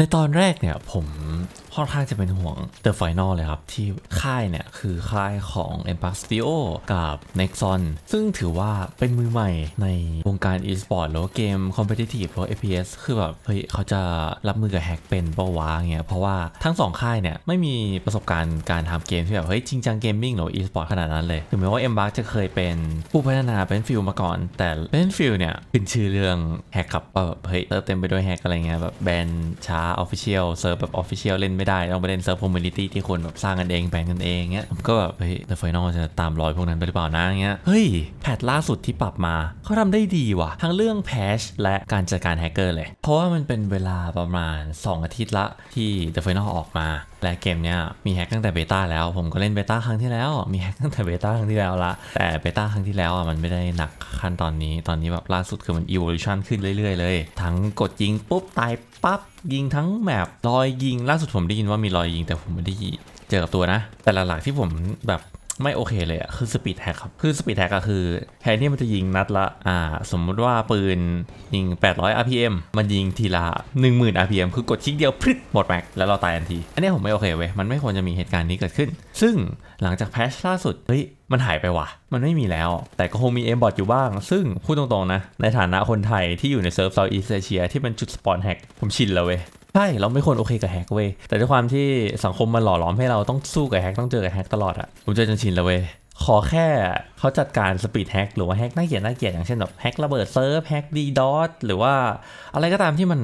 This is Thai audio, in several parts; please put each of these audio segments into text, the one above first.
ในตอนแรกเนี่ยผมค่อนข้างจะเป็นห่วง The Final เลยครับที่ค่ายเนี่ยคือค่ายของ Embark Studio กับ Nexon ซึ่งถือว่าเป็นมือใหม่ในวงการ e-sport หรือว่าเกม competitive หรือ FPS คือแบบเฮ้ยเขาจะรับมือกับแฮกเป็นเปล่าวะเงี้ยเพราะว่าทั้ง2ค่ายเนี่ยไม่มีประสบการณ์การทำเกมที่แบบเฮ้ยจริงจังเกมมิ่งหรือ e-sport ขนาดนั้นเลยถึงแม้ว่า Embark จะเคยเป็นผู้พัฒนาเป็นฟิลมาก่อนแต่เป็นฟิลเนี่ยขึ้นชื่อเรื่องแฮกกับแบบเฮ้ยเต็มไปด้วยแฮกอะไรเงี้ยแบบแบนช้า official เซิร์ฟแบบ official เล่นได้ต้องไปเล่นเซิร์ฟคอมมูนิตี้ที่คนแบบสร้างกันเองแบ่งกันเองเงี้ยผมก็แบบเฮ้ย The Finals จะตามรอยพวกนั้นไปหรือเปล่านะเงี้ยเฮ้ยแพทล่าสุดที่ปรับมาเขาทำได้ดีว่ะทั้งเรื่องแพชและการจัดการแฮกเกอร์เลยเพราะว่ามันเป็นเวลาประมาณ2อาทิตย์ละที่ The Finals ออกมาและเกมเนี้ยมีแฮกตั้งแต่เบต้าแล้วผมก็เล่นเบต้าครั้งที่แล้วมีแฮกตั้งแต่เบต้าครั้งที่แล้วละแต่เบต้าครั้งที่แล้วอ่ะมันไม่ได้หนักขั้นตอนนี้ตอนนี้แบบล่าสุดคือมัน evolution ขึ้นเรื่อยๆเลยทั้งกดยิงปุ๊บตายปั๊บยิงทั้งแมปลอยยิงล่าสุดผมได้ยินว่ามีลอยยิงแต่ผมไม่ได้เจอกับตัวนะแต่หลักๆที่ผมแบบไม่โอเคเลยอ่ะคือสปีดแฮกครับคือสปีดแฮกก็คือแทนที่มันจะยิงนัดละสมมุติว่าปืนยิง800 rpm มันยิงทีละ 10,000 rpm คือกดคลิกเดียวพริ๊ดหมดแม็กแล้วเราตายทันทีอันนี้ผมไม่โอเคเว้ยมันไม่ควรจะมีเหตุการณ์นี้เกิดขึ้นซึ่งหลังจากแพชล่าสุดเฮ้ยมันหายไปว่ะมันไม่มีแล้วแต่ก็คงมีเอมบอทอยู่บ้างซึ่งพูดตรงๆนะในฐานะคนไทยที่อยู่ในเซิร์ฟเซาท์อีสเอเชียที่เป็นจุดสปอนแฮกผมชินแล้วเว้ยใช่เราไม่ควรโอเคกับแฮกเว้ยแต่ด้วยความที่สังคมมันหล่อหลอมให้เราต้องสู้กับแฮกต้องเจอกับแฮกตลอดอะผมเจอจนชินแล้วเว้ยขอแค่เขาจัดการสปีดแฮกหรือว่าแฮกน่าเกลียดอย่างเช่นแบบแฮกระเบิดเซิร์ฟแฮกดีดอทหรือว่าอะไรก็ตามที่มั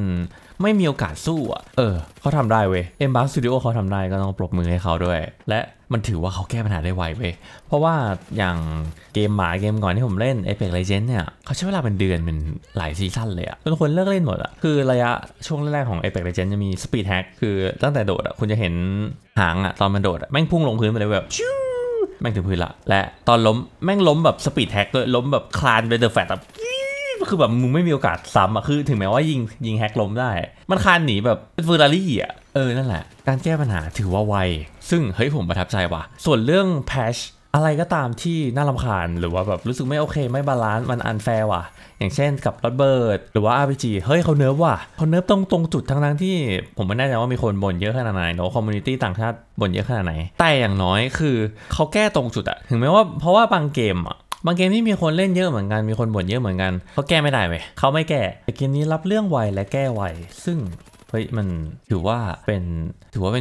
นไม่มีโอกาสสู้อะเขาทำได้เว้ย Embark Studio เขาทำได้ก็ต้องปรบมือให้เขาด้วยและมันถือว่าเขาแก้ปัญหาได้ไวเว้ยเพราะว่าอย่างเกมหมาเกมก่อนที่ผมเล่น Apex Legends เนี่ยเขาใช้เวลาเป็นเดือนเป็นหลายซีซั่นเลยอะจนคนเลิกเล่นหมดอะคือระยะช่วงแรกๆของ Apex Legends จะมี Speed Hack คือตั้งแต่โดดอะคุณจะเห็นหางอะตอนมันโดดแม่งพุ่งลงพื้นไปเลยแบบแม่งถึงพื้นละและตอนล้มแม่งล้มแบบสปีดแฮกด้วยล้มแบบคลานไปเดอะแฟตแบบคือแบบมึงไม่มีโอกาสซ้ำอะคือถึงแม้ว่ายิงแฮกล้มได้มันคลานหนีแบบเป็นเฟอร์รารี่อะนั่นแหละการแก้ปัญหาถือว่าไวซึ่งเฮ้ยผมประทับใจว่ะส่วนเรื่องแพชอะไรก็ตามที่น่ารำคาญหรือว่าแบบรู้สึกไม่โอเคไม่บาลานซ์มันอันแฟร์ว่ะอย่างเช่นกับรถเบิร์ดหรือว่า RPG เฮ้ยเขาเนิร์ฟว่ะเขาเนิร์ฟตรงจุดทั้งที่ผมไม่แน่ใจว่ามีคนบ่นเยอะขนาดไหนเนาะคอมมูนิตี้ต่างชาติบ่นเยอะขนาดไหนแต่อย่างน้อยคือเขาแก้ตรงจุดอะถึงแม้ว่าเพราะว่าบางเกมที่มีคนเล่นเยอะเหมือนกันมีคนบ่นเยอะเหมือนกันเขาแก้ไม่ได้เว้ยเขาไม่แก้แต่เกมนี้รับเรื่องไวและแก้ไวซึ่งเฮ้ยมันถือว่าเป็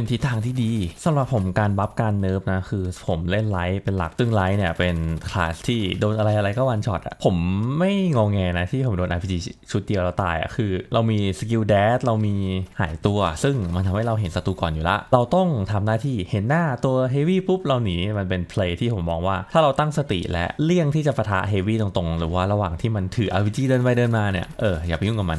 นทิศทางที่ดีสำหรับผมการบัฟการเนิร์ฟนะคือผมเล่นไลท์เป็นหลักซึ่งไลท์เนี่ยเป็นคลาสที่โดนอะไรก็วันช็อตอะผมไม่งงแงนะที่ผมโดน RPG ชุดเดียวเราตายอะคือเรามีสกิลแดชเรามีหายตัวซึ่งมันทำให้เราเห็นศัตรูก่อนอยู่ละเราต้องทำหน้าที่เห็นหน้าตัวเฮฟวี่ปุ๊บเราหนีมันเป็นเพลย์ที่ผมมองว่าถ้าเราตั้งสติและเลี่ยงที่จะปะทะเฮฟวี่ตรงๆหรือว่าระหว่างที่มันถือ RPG เดินไปเดินมาเนี่ยอย่าไปยุ่งกับมั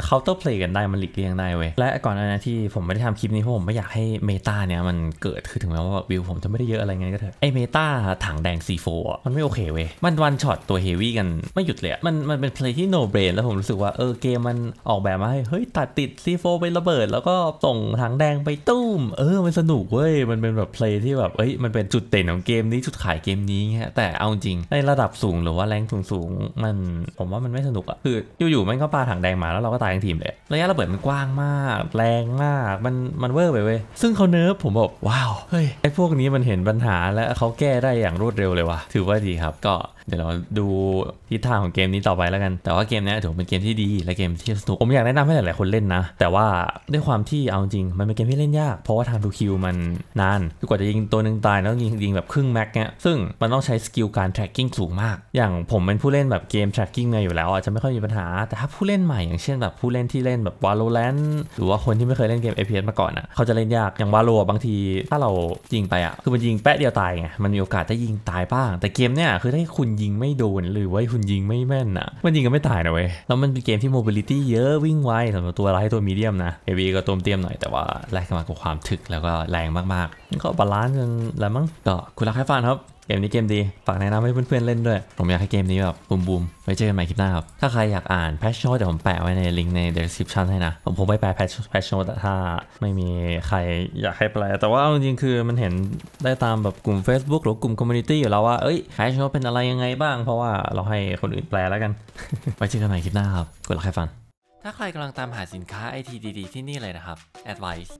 นเคาน์เตอร์เพลย์กันได้มันหลีกเลี่ยงได้และก่อนหน้านี้ที่ผมไม่ได้ทำคลิปนี้เพราะผมไม่อยากให้เมตาเนี่ยมันเกิดคือถึงแม้ว่าวิวผมจะไม่ได้เยอะอะไรเงี้ยก็เถอะไอเมตาถังแดง C4 มันไม่โอเคเว้ยมันวันช็อตตัวเฮวี่กันไม่หยุดเลยมันเป็นเพลย์ที่โนเบรนแล้วผมรู้สึกว่าเกมมันออกแบบมาให้เฮ้ยตัดติด C4 ไประเบิดแล้วก็ส่งถังแดงไปตุ้มมันสนุกเว้ยมันเป็นแบบเพลย์ที่แบบมันเป็นจุดเด่นของเกมนี้จุดขายเกมนี้เงี้ยแต่เอาจริงในระดับสูงหรือว่าแรงสูงมันผมว่ามันไม่สนุกอะคืออยู่ๆมันก็ปาถังแดงมาแล้วเราก็ตายทั้งทีมเลยระยะระเบิดมันกว้างมากแรงมากมันเวอร์ไปเว้ยซึ่งเขาเนิร์ฟผมบอกว้าวเฮ้ยไอพวกนี้มันเห็นปัญหาและเขาแก้ได้อย่างรวดเร็วเลยว่ะถือว่าดีครับก็เดี๋ยวเราดูทิศทางของเกมนี้ต่อไปแล้วกันแต่ว่าเกมนี้ถือเป็นเกมที่ดีและเกมที่สนุกผมอยากแนะนำให้หลายๆคนเล่นนะแต่ว่าด้วยความที่เอาจริงมันเป็นเกมที่เล่นยากเพราะว่าทางทูคิวมันนานกว่าจะยิงตัวหนึ่งตายแล้วยิงแบบครึ่งแม็กเนี้ยซึ่งมันต้องใช้สกิลการ tracking สูงมากอย่างผมเป็นผู้เล่นแบบเกม tracking เนี่ยอยู่แล้วอาจจะไม่ค่อยมีปัญหาแต่ถ้าผู้เล่นใหม่อย่างเช่นแบบผู้เล่นที่เล่นแบบ Valorantหรือว่าคนที่ไม่เคยเล่นเกม FPS มาก่อนนะเขาจะเล่นยากอย่างวาโลบางทีถ้าเรายิงไปคือมันยิงแป๊ะเดียวตายไงมันมีโอกาสได้ยิงตายบ้างแต่เกมเนี้ยคือถ้าคุณยิงไม่โดนหรือว่าคุณยิงไม่แม่นมันยิงก็ไม่ตายนะเว้ยแล้วมันเป็นเกมที่ mobility เยอะวิ่งไวสำหรับตัวร้ายตัวมีเดียมนะเอวีก็ตัวเตี้ยมหน่อยแต่ว่าแลกมากับความถึกแล้วก็แรงมากๆก็บาลานซ์กันแล้วมั้งก็คุณรักให้ฟังครับเกมนี้เกมดีฝากแนะนำให้เพื่อนๆเล่นด้วยผมอยากให้เกมนี้แบบบูมไว้เจอกันใหม่คลิปหน้าครับถ้าใครอยากอ่านแพชโชว์เดี๋ยวผมแปะไว้ในลิงก์ใน description ให้นะผมไปแปลแพชโชว์แต่ถ้าไม่มีใครอยากให้แปลแต่ว่าจริงๆคือมันเห็นได้ตามแบบกลุ่ม Facebook หรือกลุ่ม community อยู่แล้วว่าแพชโชว์เป็นอะไรยังไงบ้างเพราะว่าเราให้คนอื่นแปลแล้วกันไว้เจอกันใหม่คลิปหน้าครับกดไลค์ให้ฟัง ถ้าใครกำลังตามหาสินค้า IT ดีๆที่นี่เลยนะครับ Advice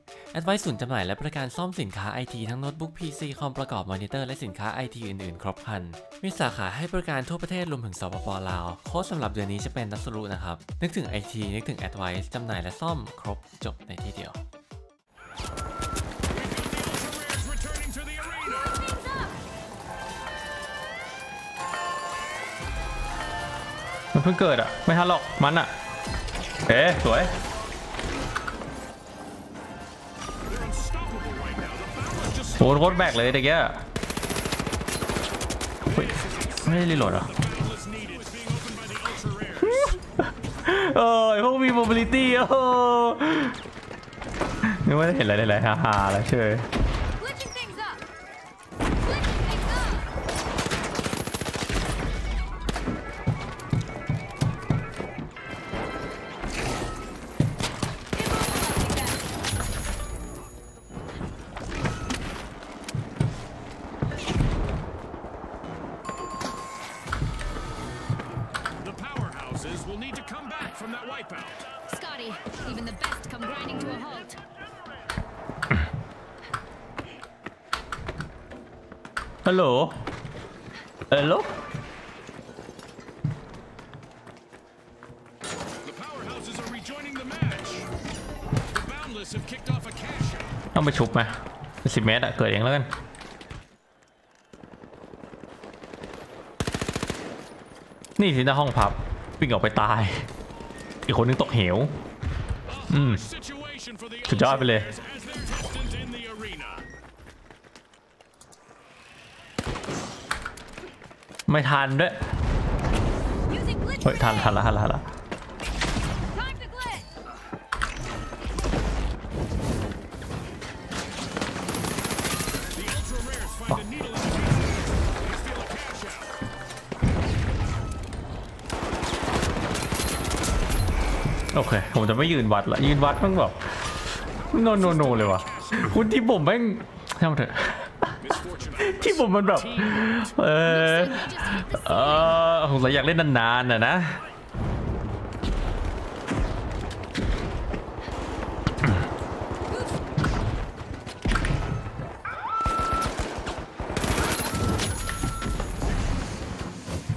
ศูนย์จำหน่ายและบริการซ่อมสินค้า IT ทั้งโน้ตบุ๊ก PC คอมประกอบมอนิเตอร์และสินค้า IT อื่นๆครบครันมีสาขาให้บริการทั่วประเทศรวมถึงสปป.ลาวโค้ดสำหรับเดือนนี้จะเป็นนัสรุนะครับนึกถึง IT นึกถึง Advice จำหน่ายและซ่อมครบจบในที่เดียวมันเพิ่งเกิดอะไม่ทันหรอกมันอะเอ๊ะสวยโหโคตรแบกเลยตะเกียบไม่ได้รีโหลดอ่ะโอ้ยพวกมี mobility โอ้นึกว่าจะเห็นอะไรๆฮ่าๆแล้วเชยฮัลโหลฮัลโหลต้องไปชุบไหม10เมตรอะเกิดเองแล้วกันนี่สิหน้าห้องพับวิ่งออกไปตายอีกคนนึงตกเหวสุดยอดไปเลยไม่ทันด้วยเฮ้ยทันละโอเคผมจะไม่ยืนวัดละยืนวัดมันแบบโนเลยวะคุณที่ผมแม่งทำเถอะที่ผมมันแบบผมอยากเล่นนานๆนะ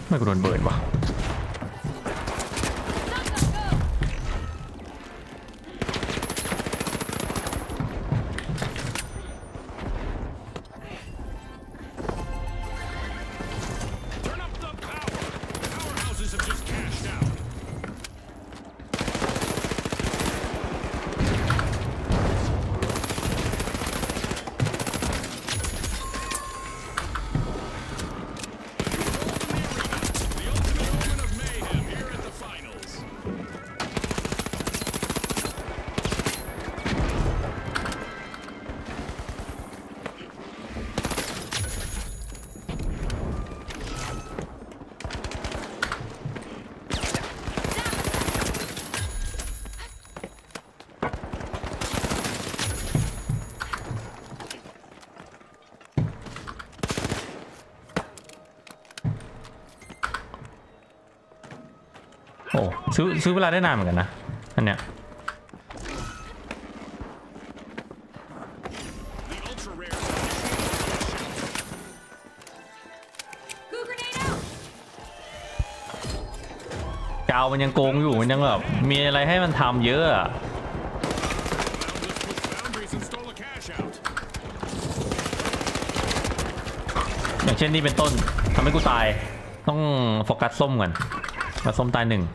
ไม่กระโดดเบิร์นวะโอ้ซื้อเวลาได้นานเหมือนกันนะอันเนี้ยกาวมันยังโกงอยู่มันยังแบบมีอะไรให้มันทำเยอะอย่างเช่นนี่เป็นต้นทำให้กูตายต้องโฟกัสส้มก่อนมาส้มตายหนึ่ง